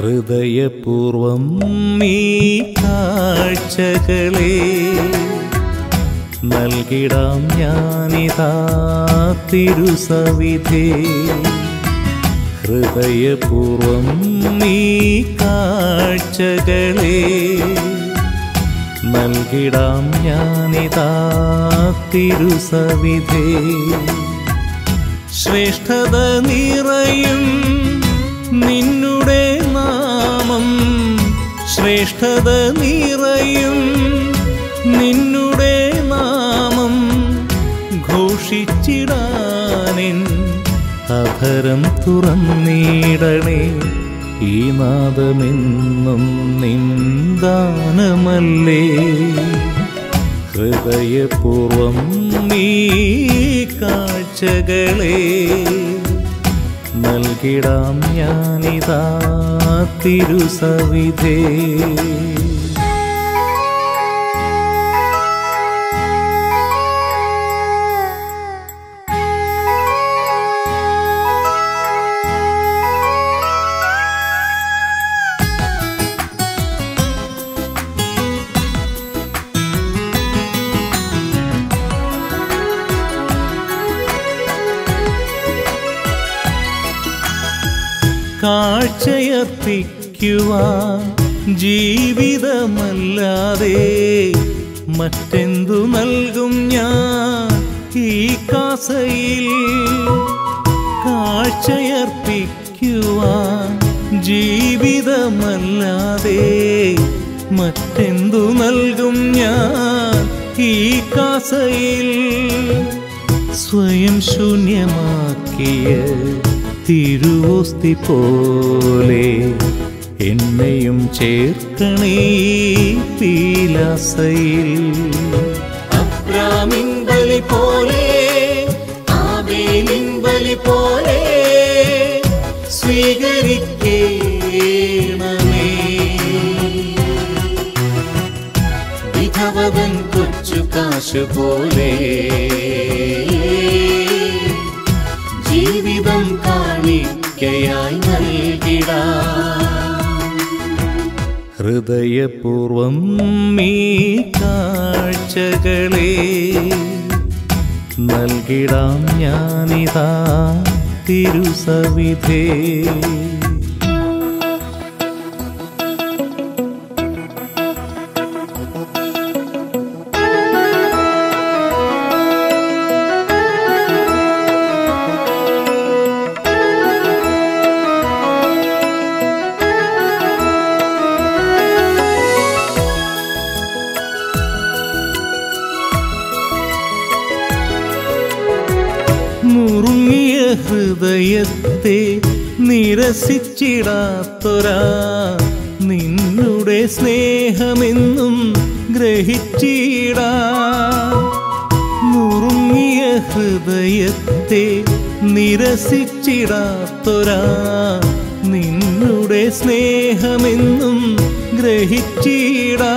ஹிருதயபூர்வம் நீ காட்சகளே നൽകിടാം ഞാനിതാ തിരുസവിധേ. ഹൃദയപൂർവം നീ കാഴ്ചകളെ നൽകിടാം ഞാനിതാ തിരുസവിധേ. ശ്രേഷ്ഠത നിറയും നിന്നുടെ നാമം, ശ്രേഷ്ഠത നിറയും നിന്നുടെ നാമം ഘോഷിച്ചിടാനിൻ അധരം തുറന്നിടണേ. ഈ നാദമെന്നും നിന്ദാനമല്ലേ. ഹൃദയപൂർവം നീ കാഴ്ചകളെ നൽകിടാം ഞാനിതാ തിരുസവിധേ. കാഴ്ചയർപ്പിക്കുവാൻ ജീവിതമല്ലാതെ മറ്റെന്തു നൽകും ഞാൻ ഈ കാസയിൽ? കാഴ്ചയർപ്പിക്കുവാൻ ജീവിതമല്ലാതെ മറ്റെന്തു നൽകും ഞാൻ ഈ കാസയിൽ? സ്വയം ശൂന്യമാക്കിയ തിരുവോസ്തി പോലെ എന്നെയും ചേർക്കണേ പീലാസയിൽ. അബ്രാമിൻ ബലി പോലെ, ആബേലിൻ ബലി പോലെ സ്വീകരിക്കണമേ. വിധവൻ കൊച്ചു കാശു പോലെ ജീവിതം കാണിക്കയായി നൽകിടാം. ഹൃദയപൂർവം നീ കാഴ്ചകളെ നൽകിടാം ഞാനിതാ തിരുസവിധേ. ഹൃദയത്തെ നിരസിച്ചിടാത്തൊരാ നിന്നുടെ സ്നേഹമെന്നും ഗ്രഹിച്ചിടാ. നുറുങ്ങിയ ഹൃദയത്തെ നിരസിച്ചിടാത്തൊരാ നിന്നുടെ സ്നേഹമെന്നും ഗ്രഹിച്ചിടാ.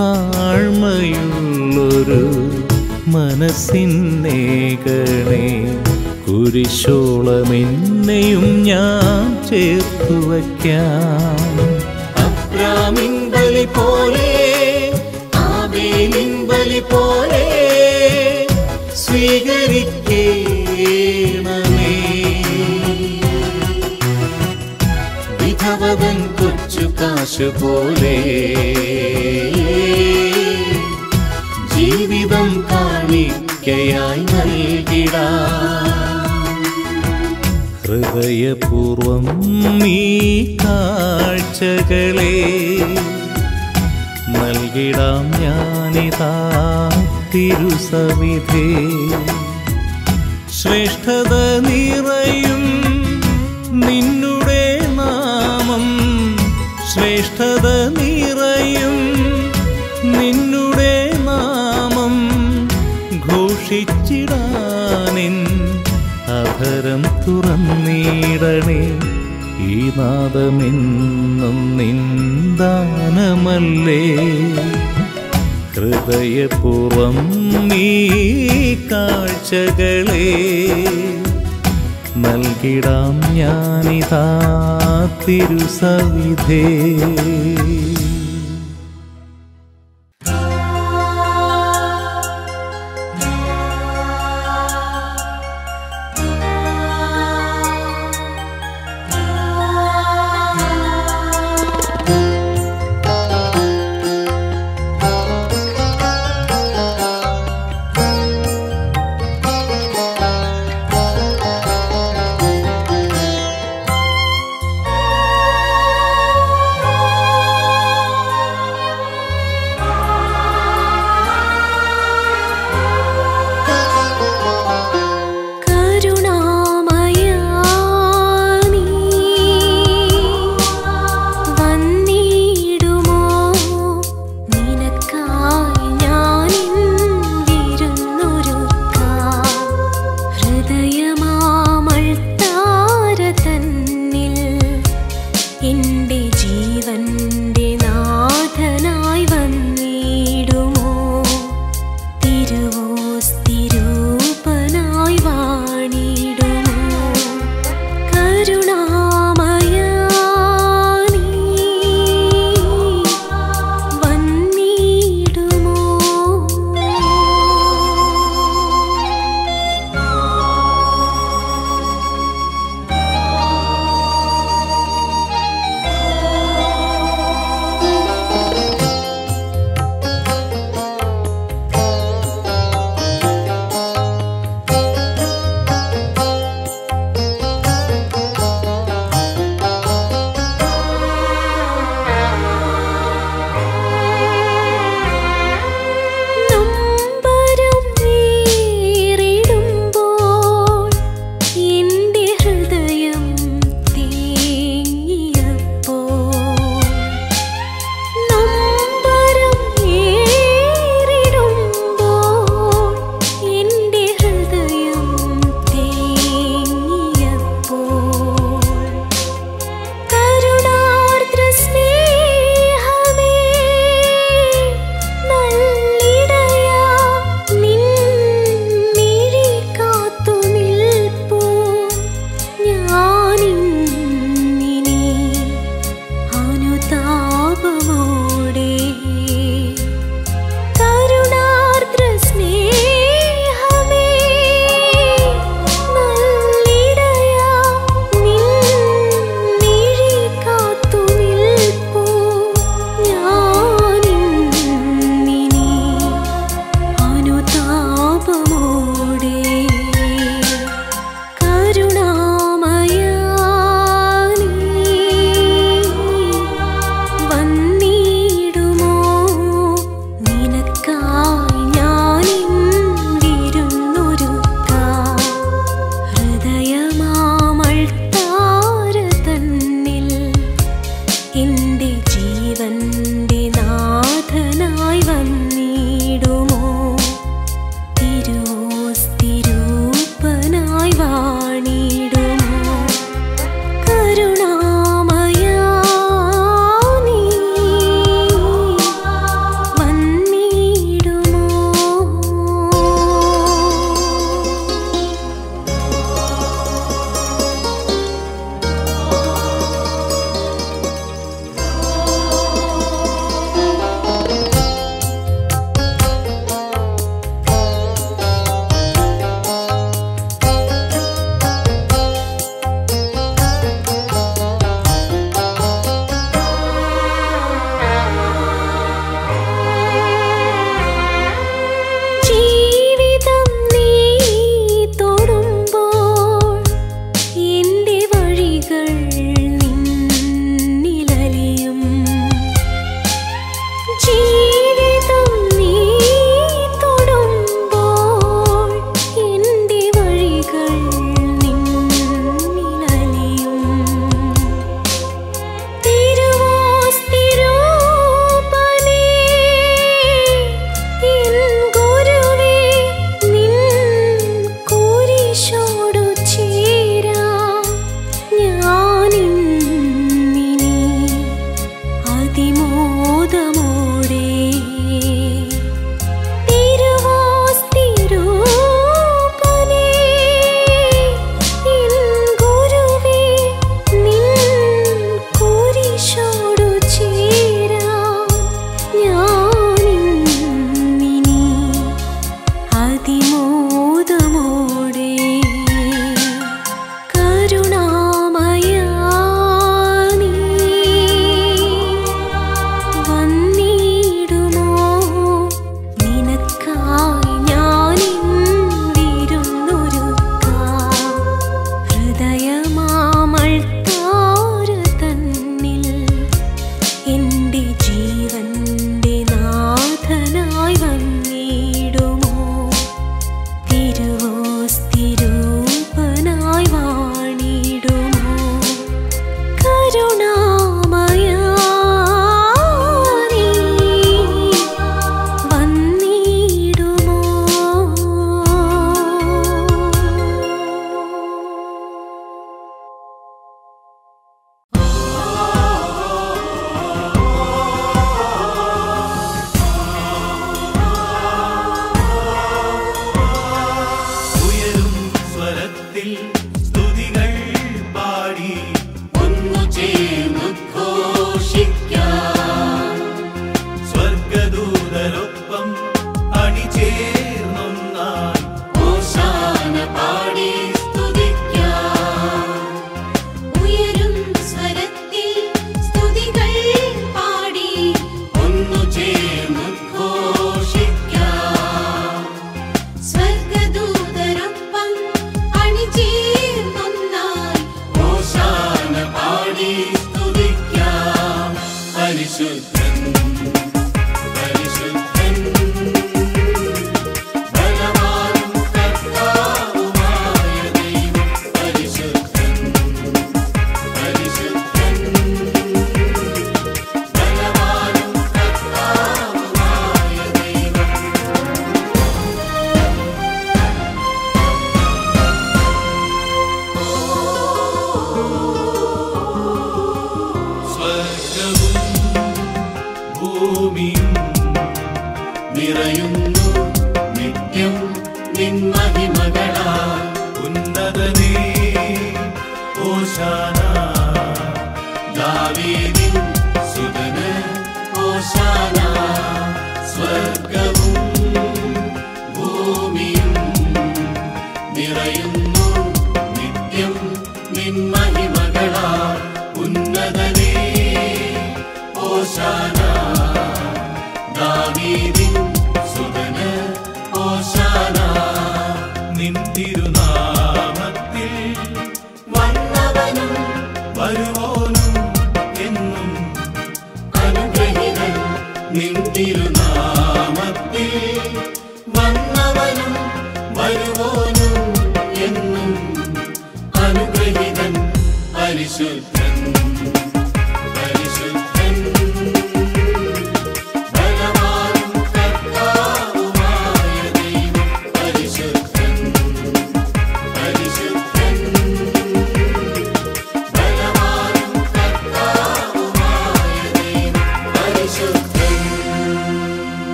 താഴ്മയുള്ളൊരു മനസ്സിനേകണേ, കുരിശോളമെന്നെയും ഞാൻ ചേർത്തു വയ്ക്കാം. അബ്രാമിൻ ബലി പോലെ, ആബേലിൻ ബലി പോലെ സ്വീകരിക്കണമേ. വിധവൻ കൊച്ചു കാശു പോലെ ജീവിതം കാണിക്കയായി നൽകിടാം. ഹൃദയപൂർവം നീ കാഴ്ചകളെ നൽകിടാം ഞാനിതാ തിരുസവിധേ. ശ്രേഷ്ഠത നിറയും നിന്നുടെ നാമം, ശ്രേഷ്ഠത നിറയും നിന്നുടെ നാമം ഘോഷിച്ചിടാനിൻ അധരം തുറന്നിടണേ. ഈ നാദമെന്നും നിന്ദാനമല്ലേ. ഹൃദയപൂർവം നീ കാഴ്ച കാഴ്ചകളെ നൽകിടാം ഞാനിതാ തിരുസവിധേ.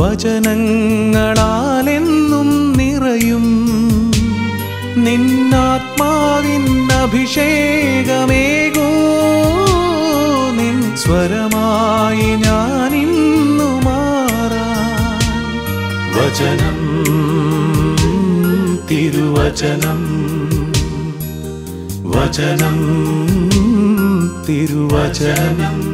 വചനങ്ങളാലെന്നും നിറയും അഭിഷേകമേകൂ നിൻ സ്വരമായി ഞാനിന്നു മാറാൻ. വചനം തിരുവചനം, വചനം തിരുവചനം.